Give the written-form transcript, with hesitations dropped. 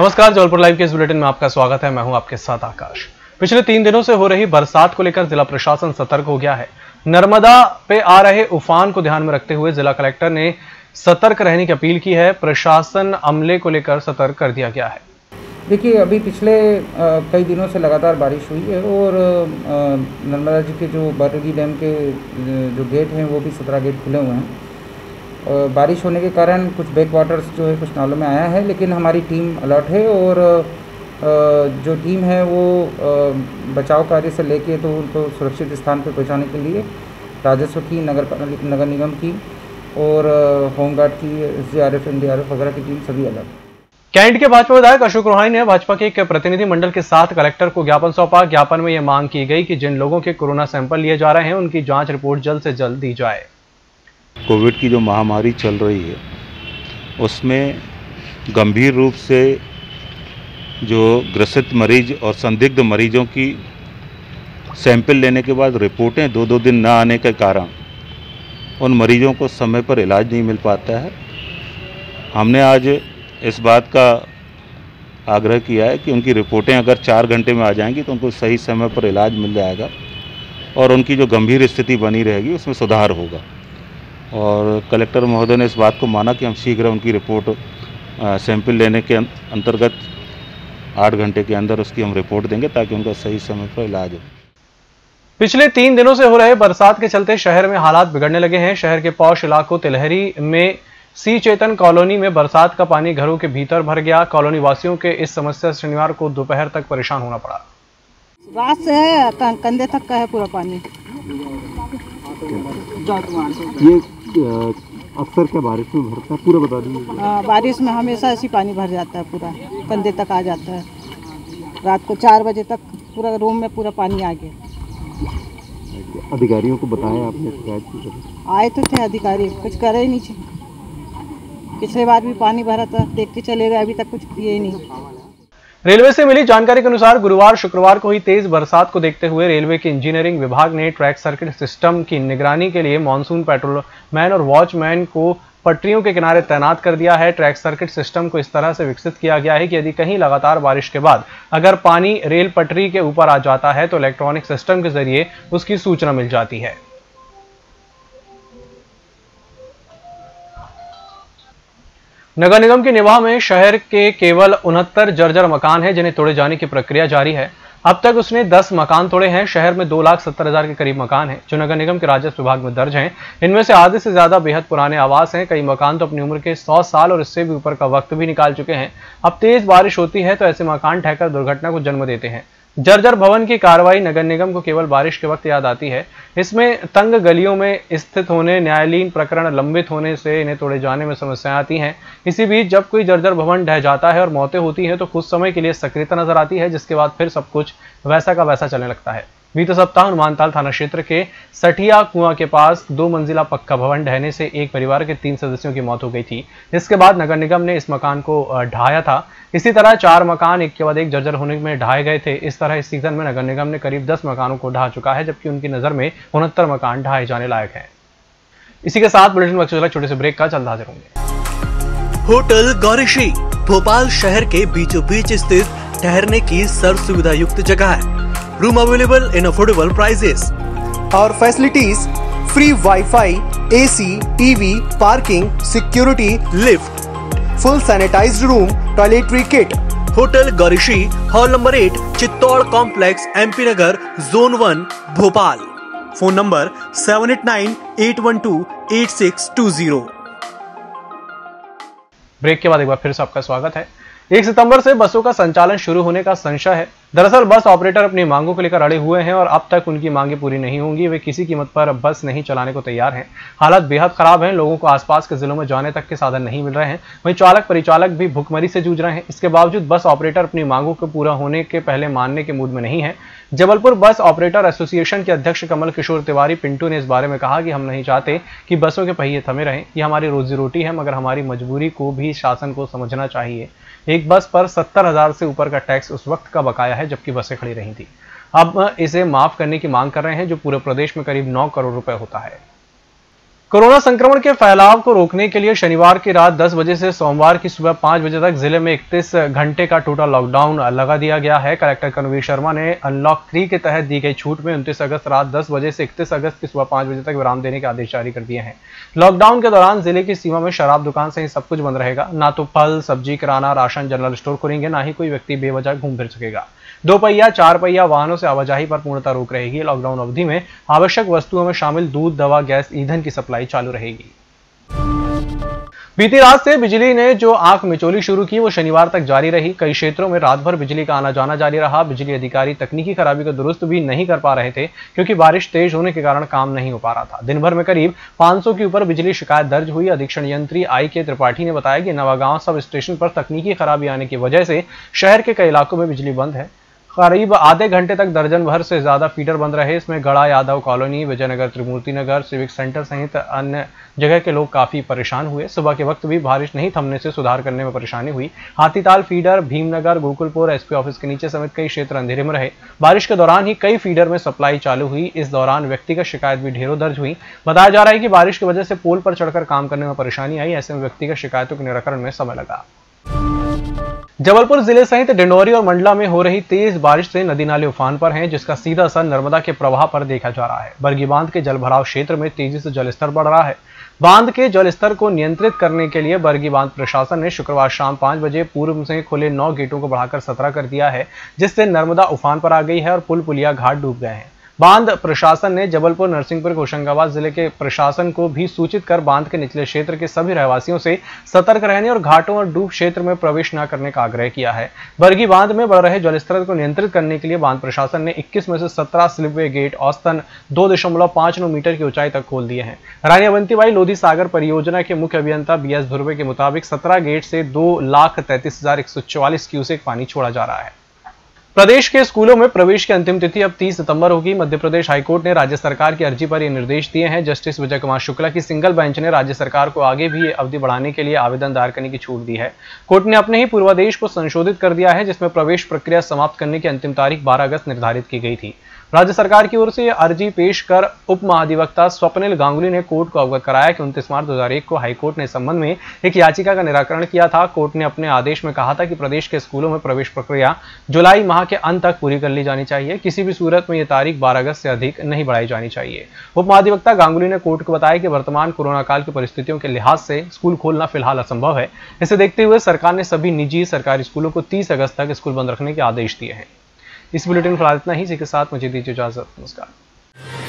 नमस्कार, जबलपुर लाइव के इस बुलेटिन में आपका स्वागत है। मैं हूं आपके साथ आकाश। पिछले 3 दिनों से हो रही बरसात को लेकर जिला प्रशासन सतर्क हो गया है। नर्मदा पे आ रहे उफान को ध्यान में रखते हुए जिला कलेक्टर ने सतर्क रहने की अपील की है। प्रशासन अमले को लेकर सतर्क कर दिया गया है। देखिए, अभी पिछले कई दिनों से लगातार बारिश हुई है और नर्मदा जी के जो बर्गी डैम के जो गेट हैं वो भी 17 गेट खुले हुए हैं। बारिश होने के कारण कुछ बैक वाटर्स जो है कुछ नालों में आया है, लेकिन हमारी टीम अलर्ट है और जो टीम है वो बचाव कार्य से लेके तो उनको सुरक्षित स्थान पर पहुंचाने के लिए राजस्व की, नगर निगम की और होमगार्ड की, SDRF, NDRF वगैरह की टीम सभी अलर्ट है। कैंट के भाजपा विधायक अशोक रुहा ने भाजपा के एक प्रतिनिधि मंडल के साथ कलेक्टर को ज्ञापन सौंपा। ज्ञापन में यह मांग की गई कि जिन लोगों के कोरोना सैंपल लिए जा रहे हैं उनकी जांच रिपोर्ट जल्द से जल्द दी जाए। कोविड की जो महामारी चल रही है उसमें गंभीर रूप से जो ग्रसित मरीज और संदिग्ध मरीजों की सैंपल लेने के बाद रिपोर्टें 2-2 दिन न आने के कारण उन मरीजों को समय पर इलाज नहीं मिल पाता है। हमने आज इस बात का आग्रह किया है कि उनकी रिपोर्टें अगर 4 घंटे में आ जाएंगी तो उनको सही समय पर इलाज मिल जाएगा और उनकी जो गंभीर स्थिति बनी रहेगी उसमें सुधार होगा। और कलेक्टर महोदय ने इस बात को माना कि हम शीघ्र उनकी रिपोर्ट सैंपल लेने के अंतर्गत 8 घंटे के अंदर उसकी हम रिपोर्ट देंगे ताकि उनका सही समय पर इलाज हो। पिछले 3 दिनों से हो रहे बरसात के चलते शहर में हालात बिगड़ने लगे हैं। शहर के पौष इलाकों तिलहरी में सी चेतन कॉलोनी में बरसात का पानी घरों के भीतर भर गया। कॉलोनी वासियों के इस समस्या से शनिवार को दोपहर तक परेशान होना पड़ा। रात से है, कंधे तक का है पूरा पानी। ये अक्सर क्या बारिश में भरता है? पूरा बता दीजिए। बारिश में हमेशा ऐसी पानी भर जाता है, पूरा कंधे तक आ जाता है। रात को 4 बजे तक पूरा रूम में पूरा पानी आ गया। अधिकारियों को बताया आपने? शिकायत आए तो थे अधिकारी, कुछ करे ही नहीं। पिछले बार भी पानी भरा था, देख के चले गए, अभी तक कुछ किया ही नहीं। रेलवे से मिली जानकारी के अनुसार गुरुवार शुक्रवार को हुई तेज बरसात को देखते हुए रेलवे के इंजीनियरिंग विभाग ने ट्रैक सर्किट सिस्टम की निगरानी के लिए मॉनसून पेट्रोलमैन और वॉचमैन को पटरियों के किनारे तैनात कर दिया है। ट्रैक सर्किट सिस्टम को इस तरह से विकसित किया गया है कि यदि कहीं लगातार बारिश के बाद अगर पानी रेल पटरी के ऊपर आ जाता है तो इलेक्ट्रॉनिक सिस्टम के जरिए उसकी सूचना मिल जाती है। नगर निगम के निवाह में शहर के केवल 69 जर्जर मकान हैं जिन्हें तोड़े जाने की प्रक्रिया जारी है। अब तक उसने 10 मकान तोड़े हैं। शहर में 2,70,000 के करीब मकान हैं जो नगर निगम के राजस्व विभाग में दर्ज हैं। इनमें से आधे से ज्यादा बेहद पुराने आवास हैं। कई मकान तो अपनी उम्र के 100 साल और इससे भी ऊपर का वक्त भी निकाल चुके हैं। अब तेज बारिश होती है तो ऐसे मकान ढहकर दुर्घटना को जन्म देते हैं। जर्जर भवन की कार्रवाई नगर निगम को केवल बारिश के वक्त याद आती है। इसमें तंग गलियों में स्थित होने, न्यायालयीन प्रकरण लंबित होने से इन्हें तोड़े जाने में समस्याएं आती हैं। इसी बीच जब कोई जर्जर भवन ढह जाता है और मौतें होती हैं तो कुछ समय के लिए सक्रियता नजर आती है, जिसके बाद फिर सब कुछ वैसा का वैसा चलने लगता है। बीते सप्ताह मानताल थाना क्षेत्र के सठिया कुआ के पास 2 मंजिला पक्का भवन ढहने से एक परिवार के 3 सदस्यों की मौत हो गई थी। इसके बाद नगर निगम ने इस मकान को ढहाया था। इसी तरह 4 मकान एक के बाद एक जर्जर होने में ढहाए गए थे। इस तरह इस सीजन में नगर निगम ने करीब 10 मकानों को ढहा चुका है, जबकि उनकी नजर में 69 मकान ढहाए जाने लायक है। इसी के साथ बुलेटिन में छोटे से ब्रेक का चलते हाजिर होंगे। होटल गरिशी भोपाल शहर के बीचों बीच स्थित ठहरने की सर्व सुविधा युक्त जगह है। Room available in affordable prices और facilities, free wifi, AC, TV, parking, security, lift, full sanitised room, toiletry kit. Hotel गरिशी, hall number 8, Chittor complex, MP Nagar, zone 1, Bhopal. Phone number 7898128620। Break के बाद एक बार फिर से आपका स्वागत है। 1 सितंबर से बसों का संचालन शुरू होने का संशय है। दरअसल बस ऑपरेटर अपनी मांगों को लेकर अड़े हुए हैं और अब तक उनकी मांगें पूरी नहीं होंगी। वे किसी कीमत पर बस नहीं चलाने को तैयार हैं। हालात बेहद खराब हैं। लोगों को आसपास के जिलों में जाने तक के साधन नहीं मिल रहे हैं। वहीं चालक परिचालक भी भुखमरी से जूझ रहे हैं। इसके बावजूद बस ऑपरेटर अपनी मांगों को पूरा होने के पहले मानने के मूड में नहीं है। जबलपुर बस ऑपरेटर एसोसिएशन के अध्यक्ष कमल किशोर तिवारी पिंटू ने इस बारे में कहा कि हम नहीं चाहते कि बसों के पहिए थमे रहें। ये हमारी रोजी रोटी है, मगर हमारी मजबूरी को भी शासन को समझना चाहिए। एक बस पर 70,000 से ऊपर का टैक्स उस वक्त का बकाया है जबकि बसें खड़ी रही थी। अब इसे माफ करने की मांग कर रहे हैं, जो पूरे प्रदेश में करीब 9 करोड़ रुपए होता है। कोरोना संक्रमण के फैलाव को रोकने के लिए शनिवार की रात 10 बजे से सोमवार की सुबह 5 बजे तक जिले में 31 घंटे का टोटल लॉकडाउन लगा दिया गया है। कलेक्टर कनववीर शर्मा ने अनलॉक 3 के तहत दी गई छूट में 29 अगस्त रात 10 बजे से 31 अगस्त की सुबह 5 बजे तक विराम देने के आदेश जारी कर दिए हैं। लॉकडाउन के दौरान जिले की सीमा में शराब दुकान सहित सब कुछ बंद रहेगा। ना तो फल, सब्जी, किराना, राशन, जनरल स्टोर खुलेंगे, ना ही कोई व्यक्ति बेवजह घूम फिर सकेगा। दोपहिया, चार पहिया वाहनों से आवाजाही पर पूर्णतः रोक रहेगी। लॉकडाउन अवधि में आवश्यक वस्तुओं में शामिल दूध, दवा, गैस, ईंधन की सप्लाई चालू रहेगी। बीती रात से बिजली ने जो आंख मिचोली शुरू की वो शनिवार तक जारी रही। कई क्षेत्रों में रात भर बिजली का आना जाना जारी रहा। बिजली अधिकारी तकनीकी खराबी को दुरुस्त भी नहीं कर पा रहे थे क्योंकि बारिश तेज होने के कारण काम नहीं हो पा रहा था। दिन भर में करीब 500 के ऊपर बिजली शिकायत दर्ज हुई। अधीक्षण यंत्री आई के त्रिपाठी ने बताया कि नवागांव सब स्टेशन पर तकनीकी खराबी आने की वजह से शहर के कई इलाकों में बिजली बंद है। करीब आधे घंटे तक दर्जन भर से ज्यादा फीडर बंद रहे। इसमें Garha Yadav colony, Vijaynagar, Tilhari Nagar, civic centre सहित अन्य जगह के लोग काफी परेशान हुए। सुबह के वक्त भी बारिश नहीं थमने से सुधार करने में परेशानी हुई। Hathital feeder, Bhimnagar, Gurukulpur, SP office के नीचे समेत कई क्षेत्र अंधेरे में रहे। बारिश के दौरान ही कई फीडर में सप्लाई चालू हुई। इस दौरान व्यक्तिगत शिकायत भी ढेरों दर्ज हुई। बताया जा रहा है कि बारिश की वजह से पोल पर चढ़कर काम करने में परेशानी आई। ऐसे में व्यक्तिगत शिकायतों के निराकरण में समय लगा। जबलपुर जिले सहित डिंडौरी और मंडला में हो रही तेज बारिश से नदी नाले उफान पर हैं, जिसका सीधा असर नर्मदा के प्रवाह पर देखा जा रहा है। बर्गी बांध के जलभराव क्षेत्र में तेजी से जलस्तर बढ़ रहा है। बांध के जलस्तर को नियंत्रित करने के लिए बर्गी बांध प्रशासन ने शुक्रवार शाम 5 बजे पूर्व से खुले 9 गेटों को बढ़ाकर 17 कर दिया है, जिससे नर्मदा उफान पर आ गई है और पुल पुलिया घाट डूब गए हैं। बांध प्रशासन ने जबलपुर, नरसिंहपुर, होशंगाबाद जिले के प्रशासन को भी सूचित कर बांध के निचले क्षेत्र के सभी रहवासियों से सतर्क रहने और घाटों और डूब क्षेत्र में प्रवेश न करने का आग्रह किया है। बर्गी बांध में बढ़ रहे जलस्तर को नियंत्रित करने के लिए बांध प्रशासन ने 21 में से 17 स्लिपवे गेट औसतन 2.59 मीटर की ऊंचाई तक खोल दिए हैं। रानी अवंतीवाई लोधी सागर परियोजना के मुख्य अभियंता BS धुर्वे के मुताबिक 17 गेट से 2,33,144 क्यूसेक पानी छोड़ा जा रहा है। प्रदेश के स्कूलों में प्रवेश की अंतिम तिथि अब 30 सितंबर होगी। मध्य प्रदेश हाईकोर्ट ने राज्य सरकार की अर्जी पर ये निर्देश दिए हैं। जस्टिस विजय कुमार शुक्ला की सिंगल बेंच ने राज्य सरकार को आगे भी ये अवधि बढ़ाने के लिए आवेदन दायर करने की छूट दी है। कोर्ट ने अपने ही पूर्वादेश को संशोधित कर दिया है, जिसमें प्रवेश प्रक्रिया समाप्त करने की अंतिम तारीख 12 अगस्त निर्धारित की गई थी। राज्य सरकार की ओर से यह अर्जी पेश कर उप महाधिवक्ता स्वप्निल गांगुली ने कोर्ट को अवगत कराया कि 29 मार्च 2001 को हाईकोर्ट ने इस संबंध में एक याचिका का निराकरण किया था। कोर्ट ने अपने आदेश में कहा था कि प्रदेश के स्कूलों में प्रवेश प्रक्रिया जुलाई माह के अंत तक पूरी कर ली जानी चाहिए। किसी भी सूरत में यह तारीख 12 अगस्त से अधिक नहीं बढ़ाई जानी चाहिए। उप महाधिवक्ता गांगुली ने कोर्ट को बताया कि वर्तमान कोरोना काल की परिस्थितियों के लिहाज से स्कूल खोलना फिलहाल असंभव है। इसे देखते हुए सरकार ने सभी निजी सरकारी स्कूलों को 30 अगस्त तक स्कूल बंद रखने के आदेश दिए हैं। इस बुलेटिन फिलहाल इतना ही। इसके साथ मुझे दीजिए इजाजत। नमस्कार।